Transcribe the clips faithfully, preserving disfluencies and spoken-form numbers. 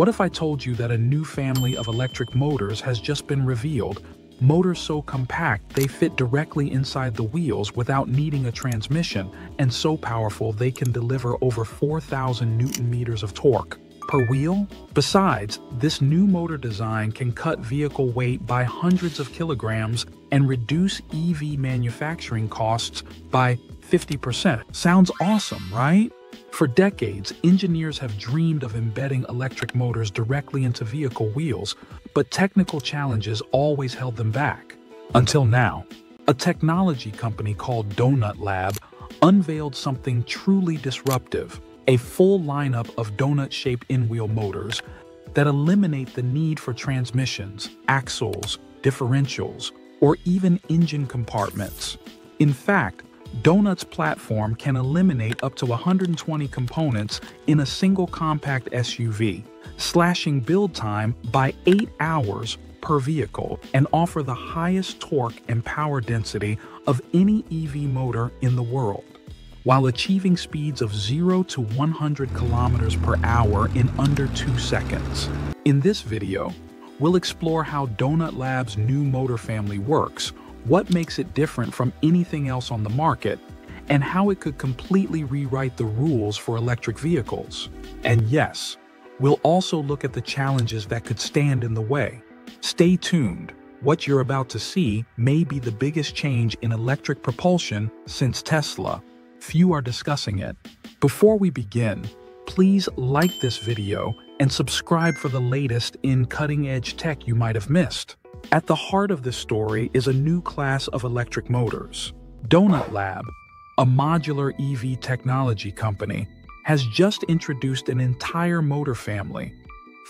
What if I told you that a new family of electric motors has just been revealed? Motors so compact they fit directly inside the wheels without needing a transmission, and so powerful they can deliver over four thousand newton meters of torque per wheel? Besides, this new motor design can cut vehicle weight by hundreds of kilograms and reduce E V manufacturing costs by fifty percent. Sounds awesome, right? For decades, engineers have dreamed of embedding electric motors directly into vehicle wheels, but technical challenges always held them back. Until now, a technology company called Donut Lab unveiled something truly disruptive, a full lineup of donut-shaped in-wheel motors that eliminate the need for transmissions, axles, differentials, or even engine compartments. In fact, Donut's platform can eliminate up to one hundred twenty components in a single compact S U V, slashing build time by eight hours per vehicle and offer the highest torque and power density of any E V motor in the world, while achieving speeds of zero to one hundred kilometers per hour in under two seconds. In this video, we'll explore how Donut Lab's new motor family works, what makes it different from anything else on the market, and how it could completely rewrite the rules for electric vehicles. And yes, we'll also look at the challenges that could stand in the way. Stay tuned. What you're about to see may be the biggest change in electric propulsion since Tesla. Few are discussing it. Before we begin, please like this video and subscribe for the latest in cutting-edge tech you might have missed. At the heart of this story is a new class of electric motors. Donut Lab, a modular E V technology company, has just introduced an entire motor family,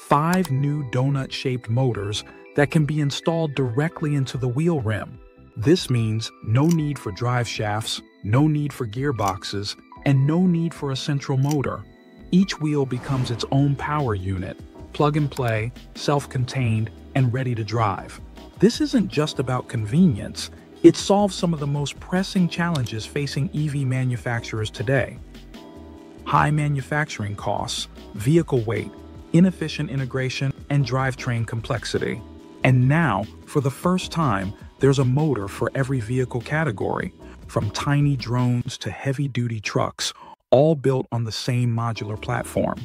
five new donut-shaped motors that can be installed directly into the wheel rim. This means no need for drive shafts, no need for gearboxes, and no need for a central motor. Each wheel becomes its own power unit, plug-and-play, self-contained, and ready to drive. This isn't just about convenience, it solves some of the most pressing challenges facing E V manufacturers today. High manufacturing costs, vehicle weight, inefficient integration, and drivetrain complexity. And now, for the first time, there's a motor for every vehicle category, from tiny drones to heavy-duty trucks, all built on the same modular platform.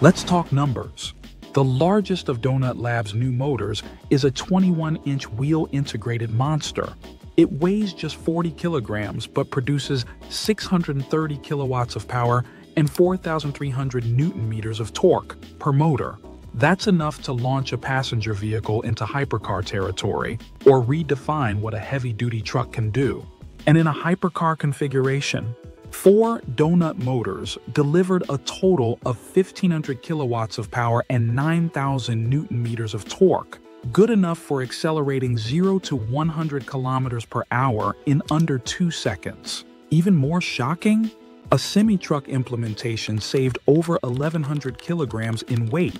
Let's talk numbers. The largest of Donut Lab's new motors is a twenty-one inch wheel-integrated monster. It weighs just forty kilograms but produces six hundred thirty kilowatts of power and four thousand three hundred newton-meters of torque per motor. That's enough to launch a passenger vehicle into hypercar territory or redefine what a heavy-duty truck can do. And in a hypercar configuration, four donut motors delivered a total of fifteen hundred kilowatts of power and nine thousand newton-meters of torque, good enough for accelerating zero to one hundred kilometers per hour in under two seconds. Even more shocking, a semi-truck implementation saved over eleven hundred kilograms in weight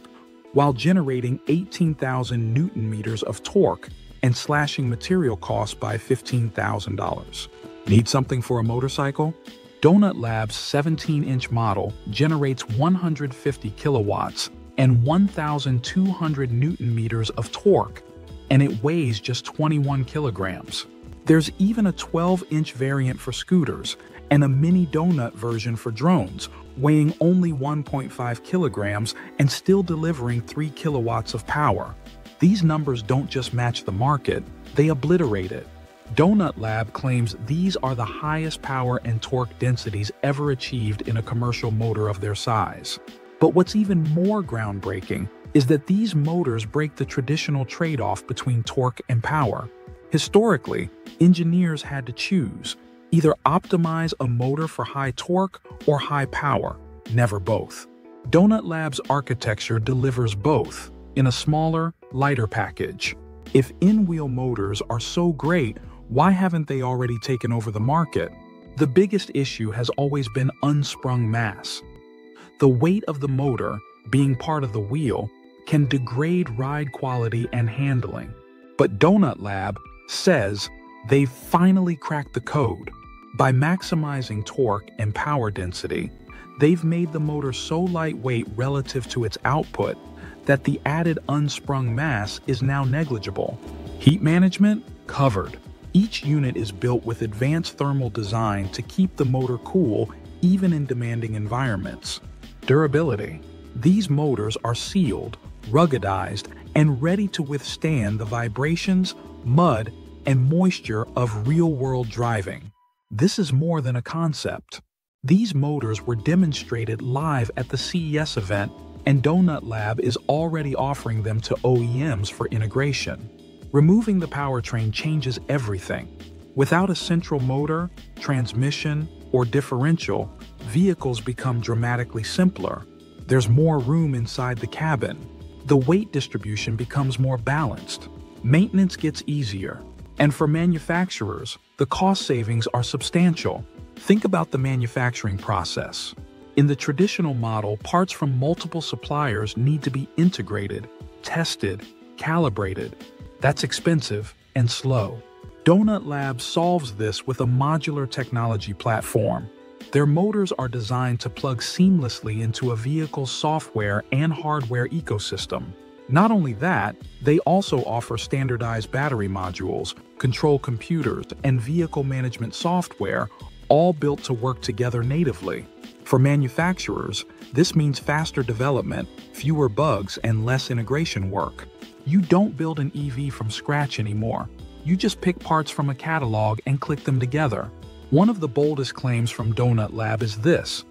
while generating eighteen thousand newton-meters of torque and slashing material costs by fifteen thousand dollars. Need something for a motorcycle? Donut Lab's seventeen inch model generates one hundred fifty kilowatts and one thousand two hundred newton-meters of torque, and it weighs just twenty-one kilograms. There's even a twelve inch variant for scooters and a mini donut version for drones, weighing only one point five kilograms and still delivering three kilowatts of power. These numbers don't just match the market, they obliterate it. Donut Lab claims these are the highest power and torque densities ever achieved in a commercial motor of their size. But what's even more groundbreaking is that these motors break the traditional trade-off between torque and power. Historically, engineers had to choose, either optimize a motor for high torque or high power, never both. Donut Lab's architecture delivers both in a smaller, lighter package. If in-wheel motors are so great, why haven't they already taken over the market? The biggest issue has always been unsprung mass. The weight of the motor, being part of the wheel, can degrade ride quality and handling. But Donut Lab says they've finally cracked the code. By maximizing torque and power density, they've made the motor so lightweight relative to its output that the added unsprung mass is now negligible. Heat management? Covered. Each unit is built with advanced thermal design to keep the motor cool even in demanding environments. Durability. These motors are sealed, ruggedized, and ready to withstand the vibrations, mud, and moisture of real-world driving. This is more than a concept. These motors were demonstrated live at the C E S event, and Donut Lab is already offering them to O E Ms for integration. Removing the powertrain changes everything. Without a central motor, transmission, or differential, vehicles become dramatically simpler. There's more room inside the cabin. The weight distribution becomes more balanced. Maintenance gets easier. And for manufacturers, the cost savings are substantial. Think about the manufacturing process. In the traditional model, parts from multiple suppliers need to be integrated, tested, calibrated. That's expensive and slow. Donut Lab solves this with a modular technology platform. Their motors are designed to plug seamlessly into a vehicle's software and hardware ecosystem. Not only that, they also offer standardized battery modules, control computers, and vehicle management software, all built to work together natively. For manufacturers, this means faster development, fewer bugs, and less integration work. You don't build an E V from scratch anymore. You just pick parts from a catalog and click them together. One of the boldest claims from Donut Lab is this.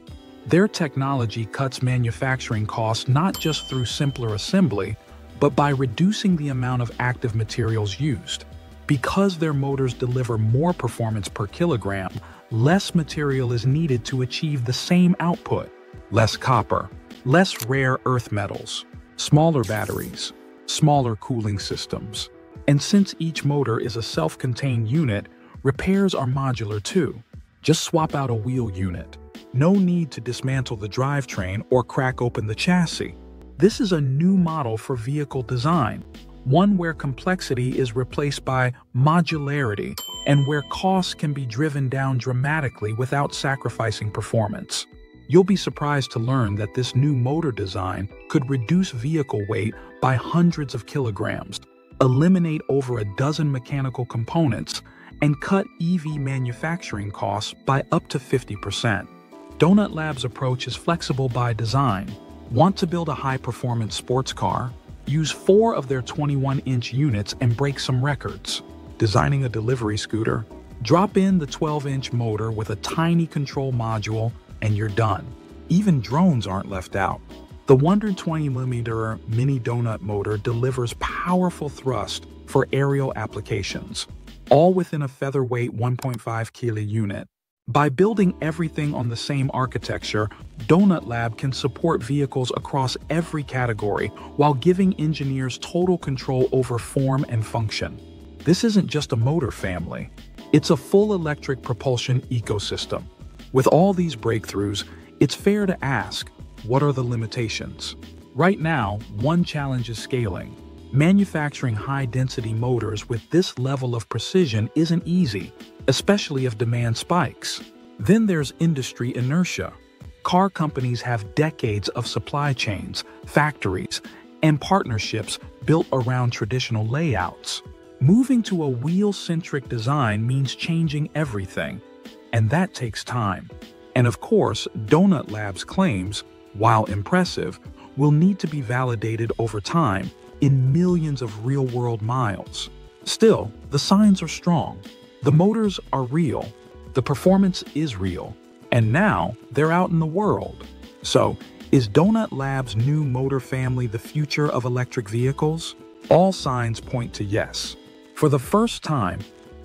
Their technology cuts manufacturing costs not just through simpler assembly, but by reducing the amount of active materials used. Because their motors deliver more performance per kilogram, less material is needed to achieve the same output. Less copper, less rare earth metals, smaller batteries, smaller cooling systems. And since each motor is a self-contained unit, repairs are modular too. Just swap out a wheel unit. No need to dismantle the drivetrain or crack open the chassis. This is a new model for vehicle design, one where complexity is replaced by modularity and where costs can be driven down dramatically without sacrificing performance. You'll be surprised to learn that this new motor design could reduce vehicle weight by hundreds of kilograms, eliminate over a dozen mechanical components, and cut E V manufacturing costs by up to fifty percent. Donut Lab's approach is flexible by design. Want to build a high-performance sports car? Use four of their twenty-one inch units and break some records. Designing a delivery scooter? Drop in the twelve inch motor with a tiny control module, and you're done. Even drones aren't left out. The one hundred twenty millimeter mini donut motor delivers powerful thrust for aerial applications, all within a featherweight one point five kilo unit. By building everything on the same architecture, Donut Lab can support vehicles across every category while giving engineers total control over form and function. This isn't just a motor family. It's a full electric propulsion ecosystem. With all these breakthroughs, it's fair to ask, what are the limitations? Right now, one challenge is scaling. Manufacturing high-density motors with this level of precision isn't easy, especially if demand spikes. Then there's industry inertia. Car companies have decades of supply chains, factories, and partnerships built around traditional layouts. Moving to a wheel-centric design means changing everything, and that takes time. And of course, Donut Lab's claims, while impressive, will need to be validated over time in millions of real-world miles. Still, the signs are strong. The motors are real. The performance is real. And now, they're out in the world. So, is Donut Lab's new motor family the future of electric vehicles? All signs point to yes. For the first time,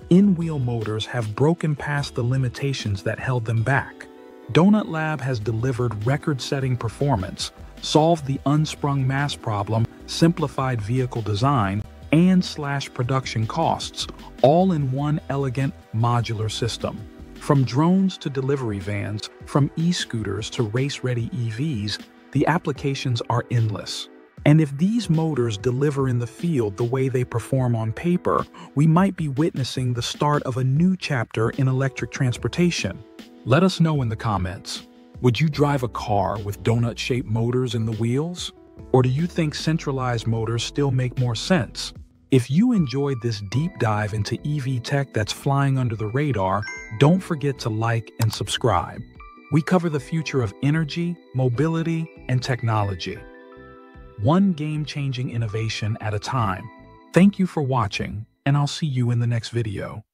in-wheel motors have broken past the limitations that held them back. Donut Lab has delivered record-setting performance, solved the unsprung mass problem, simplified vehicle design, and slashed production costs, all in one elegant, modular system. From drones to delivery vans, from e-scooters to race-ready E Vs, the applications are endless. And if these motors deliver in the field the way they perform on paper, we might be witnessing the start of a new chapter in electric transportation. Let us know in the comments. Would you drive a car with donut-shaped motors in the wheels? Or do you think centralized motors still make more sense? If you enjoyed this deep dive into E V tech that's flying under the radar, don't forget to like and subscribe. We cover the future of energy, mobility, and technology, one game-changing innovation at a time. Thank you for watching, and I'll see you in the next video.